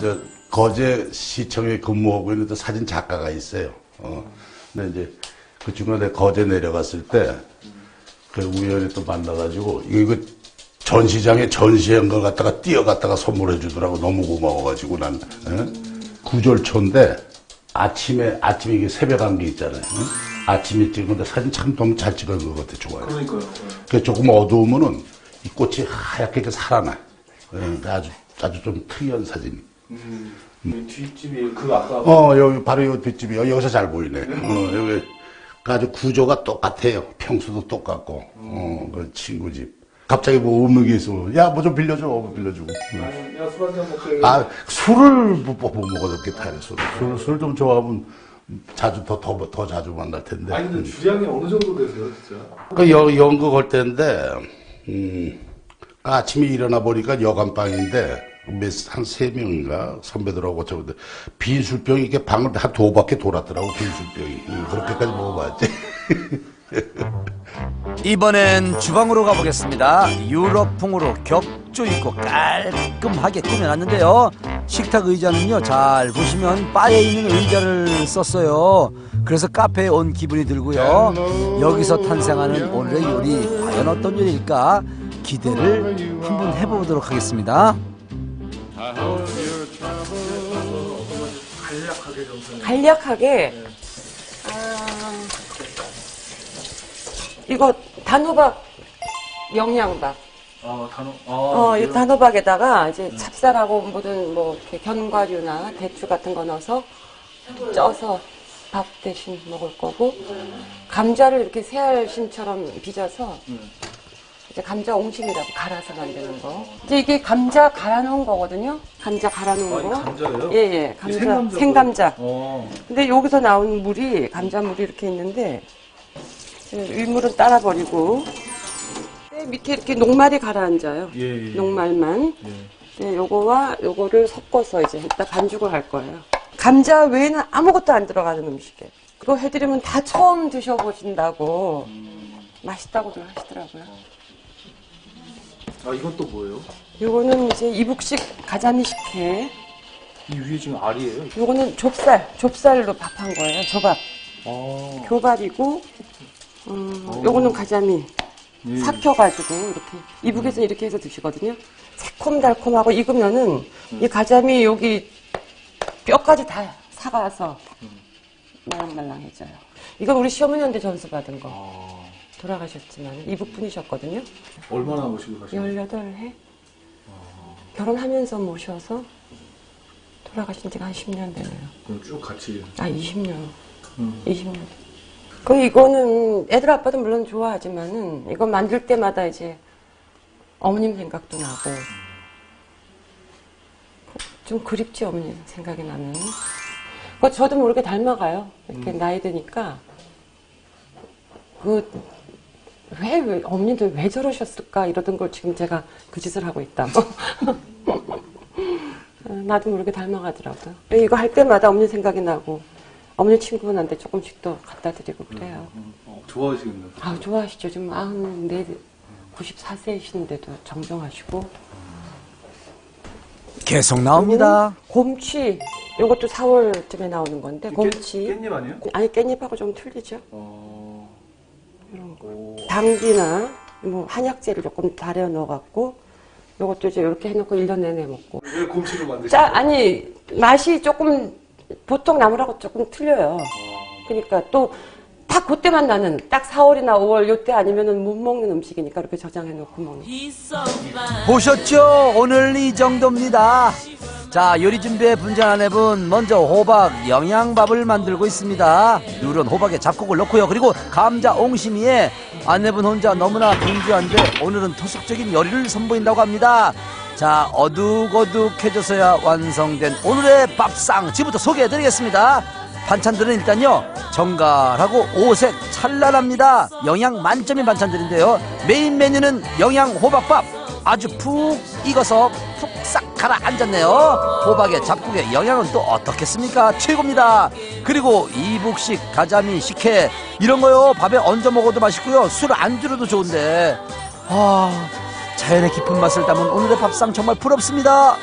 저 거제 시청에 근무하고 있는 사진 작가가 있어요. 근데 이제 그 중간에 거제 내려갔을 때 그 우연히 또 만나가지고 이거 전시장에 전시한 걸 갖다가 뛰어갔다가 선물해주더라고. 너무 고마워가지고 난 구절초인데 아침에 이게 새벽한 게 있잖아요. 아침에 찍는데 사진 참 너무 잘 찍은 것 같아. 좋아요. 그러니까요. 그 조금 어두우면은 이 꽃이 하얗게 살아나. 아주 좀 특이한 사진. 뒷집이 그 아까 여기 바로 이 뒷집이요. 여기서 잘 보이네. 여기 아주 구조가 똑같아요. 평수도 똑같고. 그 친구 집. 갑자기 뭐 없는 게 있으면 야 뭐 좀 빌려줘 빌려주고. 아니, 야 술 한잔 먹자. 아 술을 못 먹었겠다. 술 좀 좋아하면 자주 더 자주 만날 텐데. 아니 근데 주량이 어느 정도 되세요 진짜? 그 연극 할 때인데 아침에 일어나 보니까 여간방인데 한 3명인가 선배들하고 저분들 빈 술병이 이렇게 방을 한 2바퀴 돌았더라고. 빈 술병이. 그렇게까지 먹어봤지. 이번엔 주방으로 가보겠습니다. 유럽풍으로 격조 있고 깔끔하게 꾸며놨는데요. 식탁 의자는요, 잘 보시면 바에 있는 의자를 썼어요. 그래서 카페에 온 기분이 들고요. 여기서 탄생하는 오늘의 요리, 과연 어떤 요리일까 기대를 한번 해보도록 하겠습니다. 간략하게 이거 단호박, 영양밥. 이 단호박에다가 이제 찹쌀하고 모든 뭐 이렇게 견과류나 대추 같은 거 넣어서 쪄서 밥 대신 먹을 거고, 감자를 이렇게 새알심처럼 빚어서 이제 감자 옹심이라고 갈아서 만드는 거. 이제 이게 감자 갈아 놓은 거거든요. 감자 갈아 놓은 거. 감자요? 예, 감자, 생감자. 근데 여기서 나온 물이 감자물이 이렇게 있는데. 일물은 따라 버리고 밑에 이렇게 녹말이 가라앉아요. 예. 녹말만. 예. 요거와 요거를 섞어서 이제 이따 반죽을 할 거예요. 감자 외에는 아무것도 안 들어가는 음식이에요. 그거 해드리면 다 처음 드셔보신다고 맛있다고들 하시더라고요. 아 이건 또 뭐예요? 요거는 이제 이북식 가자미 식혜. 이 위에 지금 알이에요? 요거는 좁쌀로 밥한 거예요. 조밥. 교밥이고. 요거는 가자미 삭혀가지고 이렇게 이북에서 이렇게 해서 드시거든요. 새콤달콤하고 익으면은 이 가자미 여기 뼈까지 다 사가서 말랑말랑해져요. 이건 우리 시어머니한테 전수받은 거. 돌아가셨지만 이북 분이셨거든요. 얼마나 모시고 가셨어요? 18해. 결혼하면서 모셔서 돌아가신 지가 한 10년 되네요. 그럼 쭉 같이? 아 20년. 20년. 그 이거는 애들 아빠도 물론 좋아하지만은 이거 만들 때마다 이제 어머님 생각도 나고 좀 그립지. 어머님 생각이 나는 그 저도 모르게 닮아가요. 이렇게 나이 드니까 그 왜 어머님들 왜 저러셨을까 이러던 걸 지금 제가 그 짓을 하고 있다. 나도 모르게 닮아가더라고요. 이거 할 때마다 어머님 생각이 나고. 어머니 친구분한테 조금씩 또 갖다 드리고 그래요. 좋아하시겠네요. 아, 좋아하시죠. 지금 94세이신데도 정정하시고. 계속 나옵니다. 곰치. 이것도 4월쯤에 나오는 건데, 곰치. 깻잎 아니에요? 아니, 깻잎하고 좀 틀리죠. 이런 거. 당귀나 뭐 한약재를 조금 달여 넣어갖고, 이것도 이제 이렇게 해놓고 1년 내내 먹고. 왜 곰치로 만드시죠? 아니, 맛이 조금 보통 나물하고 조금 틀려요. 그러니까 또 딱 그때만 나는 딱 4월이나 5월 요때 아니면은 못 먹는 음식이니까 이렇게 저장해 놓고 먹는. 보셨죠? 오늘 이 정도입니다. 자, 요리 준비에 분장한 앱은 먼저 호박 영양밥을 만들고 있습니다. 누런 호박에 잡곡을 넣고요. 그리고 감자 옹심이에 아내분 혼자 너무나 분주한데 오늘은 토속적인 요리를 선보인다고 합니다. 자, 어둑어둑해져서야 완성된 오늘의 밥상 지금부터 소개해드리겠습니다. 반찬들은 일단요 정갈하고 오색 찬란합니다. 영양 만점인 반찬들인데요. 메인 메뉴는 영양 호박밥. 아주 푹 익어서 푹싹 가라앉았네요. 호박에 잡곡에 영양은 또 어떻겠습니까? 최고입니다. 그리고 이북식 가자미 식혜 이런 거요 밥에 얹어 먹어도 맛있고요 술 안주로도 좋은데 자연의 깊은 맛을 담은 오늘의 밥상 정말 부럽습니다.